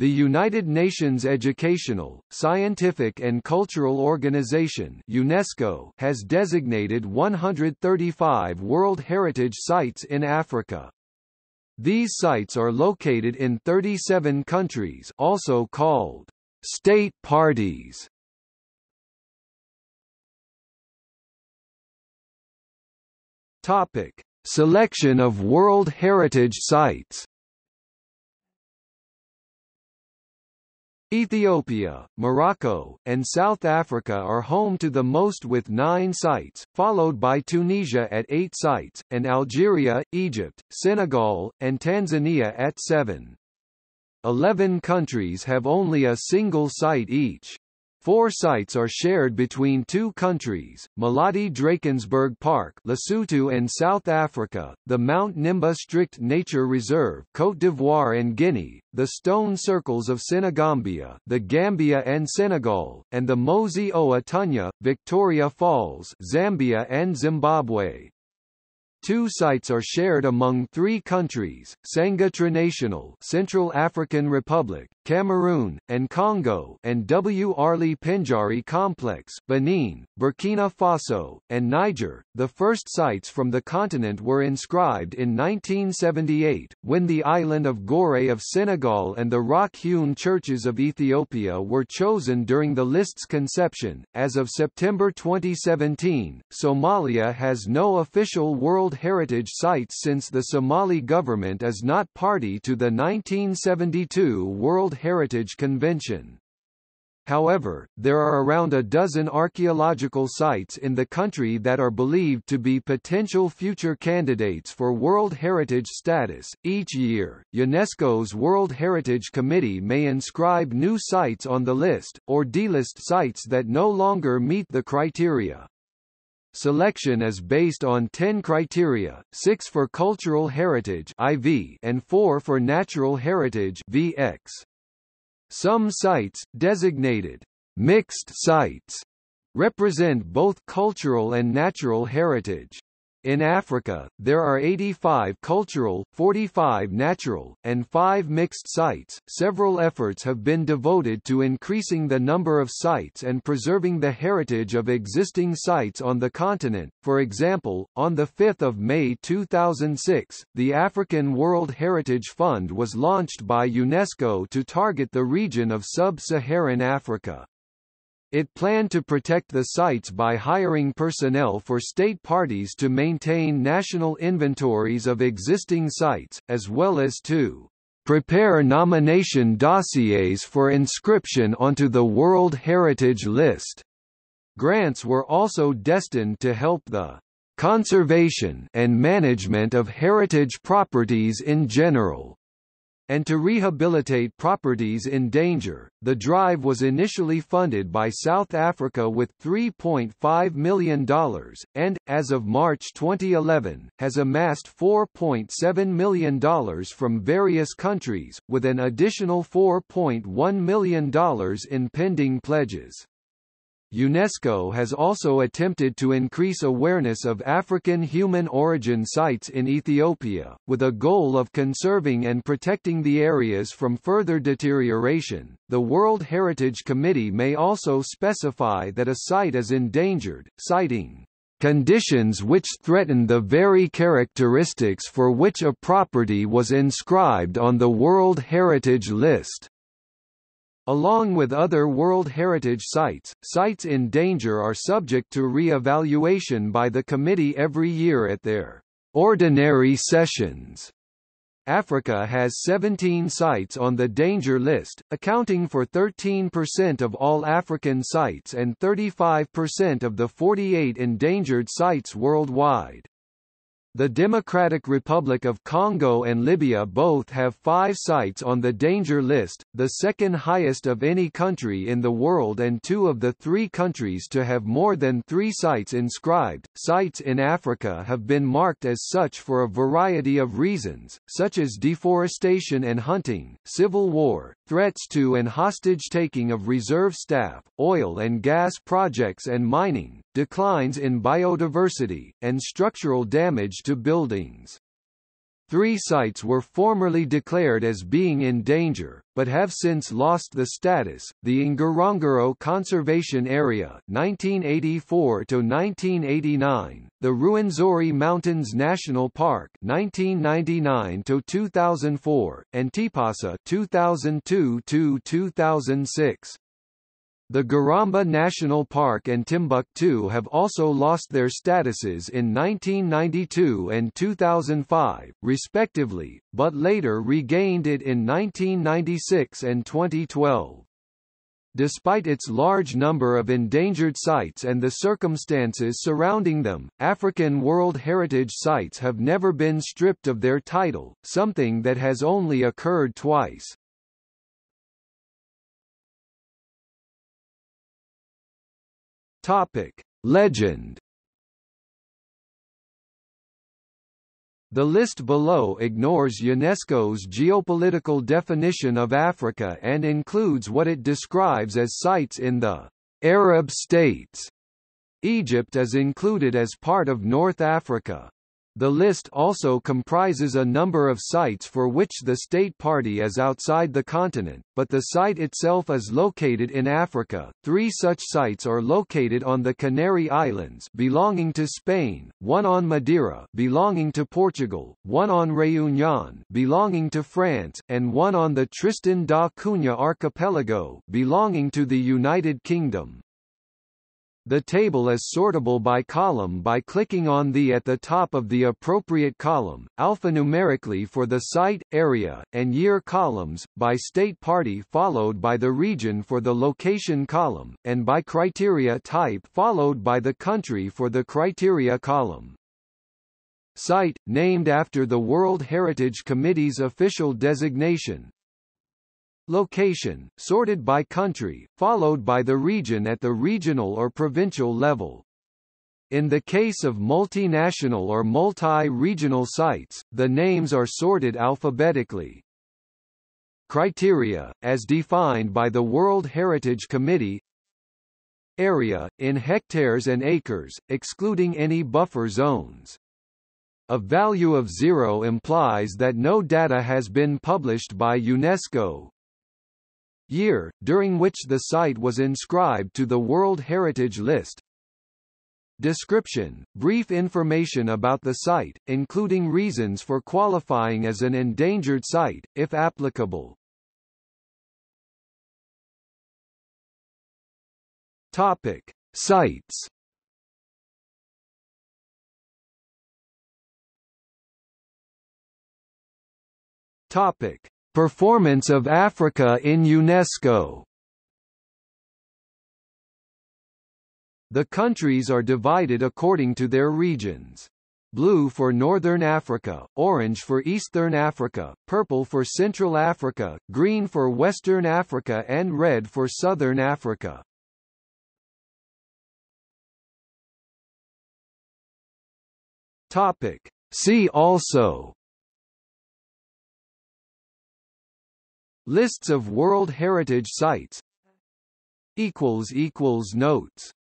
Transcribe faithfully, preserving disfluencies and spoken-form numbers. The United Nations Educational, Scientific and Cultural Organization (UNESCO) has designated one hundred thirty-five World Heritage Sites in Africa. These sites are located in thirty-seven countries, also called state parties. Topic: Selection of World Heritage Sites. Ethiopia, Morocco, and South Africa are home to the most with nine sites, followed by Tunisia at eight sites, and Algeria, Egypt, Senegal, and Tanzania at seven. Eleven countries have only a single site each. Four sites are shared between two countries, Maloti-Drakensberg Park, Lesotho and South Africa, the Mount Nimba Strict Nature Reserve, Côte d'Ivoire and Guinea, the Stone Circles of Senegambia, the Gambia and Senegal, and the Mosi-oa-Tunya, Victoria Falls, Zambia and Zimbabwe. Two sites are shared among three countries, Sangha Trinational, Central African Republic, Cameroon, and Congo, and W. Arli Penjari Complex, Benin, Burkina Faso, and Niger. The first sites from the continent were inscribed in nineteen seventy-eight, when the island of Gorée of Senegal and the rock-hewn churches of Ethiopia were chosen during the list's conception. As of September twenty seventeen, Somalia has no official World Heritage Sites since the Somali government is not party to the nineteen seventy-two World Heritage Convention. However, there are around a dozen archaeological sites in the country that are believed to be potential future candidates for World Heritage status. Each year, UNESCO's World Heritage Committee may inscribe new sites on the list, or delist sites that no longer meet the criteria. Selection is based on ten criteria, six for cultural heritage four and four for natural heritage five. Some sites, designated mixed sites, represent both cultural and natural heritage. In Africa, there are eighty-five cultural, forty-five natural, and five mixed sites. Several efforts have been devoted to increasing the number of sites and preserving the heritage of existing sites on the continent. For example, on the fifth of May two thousand six, the African World Heritage Fund was launched by UNESCO to target the region of sub-Saharan Africa. It planned to protect the sites by hiring personnel for state parties to maintain national inventories of existing sites, as well as to prepare nomination dossiers for inscription onto the World Heritage List. Grants were also destined to help the conservation and management of heritage properties in general, and to rehabilitate properties in danger. The drive was initially funded by South Africa with three point five million dollars, and, as of March twenty eleven, has amassed four point seven million dollars from various countries, with an additional four point one million dollars in pending pledges. UNESCO has also attempted to increase awareness of African human origin sites in Ethiopia, with a goal of conserving and protecting the areas from further deterioration. The World Heritage Committee may also specify that a site is endangered, citing conditions which threaten the very characteristics for which a property was inscribed on the World Heritage List. Along with other World Heritage Sites, sites in danger are subject to re-evaluation by the committee every year at their ordinary sessions. Africa has seventeen sites on the danger list, accounting for thirteen percent of all African sites and thirty-five percent of the forty-eight endangered sites worldwide. The Democratic Republic of Congo and Libya both have five sites on the danger list, the second highest of any country in the world and two of the three countries to have more than three sites inscribed. Sites in Africa have been marked as such for a variety of reasons, such as deforestation and hunting, civil war, threats to and hostage-taking of reserve staff, oil and gas projects and mining, declines in biodiversity, and structural damage to buildings. Three sites were formerly declared as being in danger, but have since lost the status: the Ngorongoro Conservation Area (nineteen eighty-four to nineteen eighty-nine), the Ruwenzori Mountains National Park (nineteen ninety-nine to two thousand four), and Tipasa (two thousand two to two thousand six). The Garamba National Park and Timbuktu have also lost their statuses in nineteen ninety-two and two thousand five, respectively, but later regained it in nineteen ninety-six and twenty twelve. Despite its large number of endangered sites and the circumstances surrounding them, African World Heritage Sites have never been stripped of their title, something that has only occurred twice. Topic: Legend. The list below ignores UNESCO's geopolitical definition of Africa and includes what it describes as sites in the Arab states. Egypt is included as part of North Africa. The list also comprises a number of sites for which the state party is outside the continent, but the site itself is located in Africa. Three such sites are located on the Canary Islands belonging to Spain, one on Madeira belonging to Portugal, one on Réunion belonging to France, and one on the Tristan da Cunha archipelago belonging to the United Kingdom. The table is sortable by column by clicking on the at the top of the appropriate column, alphanumerically for the site, area, and year columns, by state party followed by the region for the location column, and by criteria type followed by the country for the criteria column. Site, named after the World Heritage Committee's official designation. Location, sorted by country, followed by the region at the regional or provincial level. In the case of multinational or multi-regional sites, the names are sorted alphabetically. Criteria, as defined by the World Heritage Committee. Area, in hectares and acres, excluding any buffer zones. A value of zero implies that no data has been published by UNESCO. Year, during which the site was inscribed to the World Heritage List. Description, brief information about the site, including reasons for qualifying as an endangered site, if applicable. Topic: Sites. Topic: Performance of Africa in UNESCO. The countries are divided according to their regions. Blue for Northern Africa, orange for Eastern Africa, purple for Central Africa, green for Western Africa and red for Southern Africa. Topic: See also. Lists of World Heritage Sites. Notes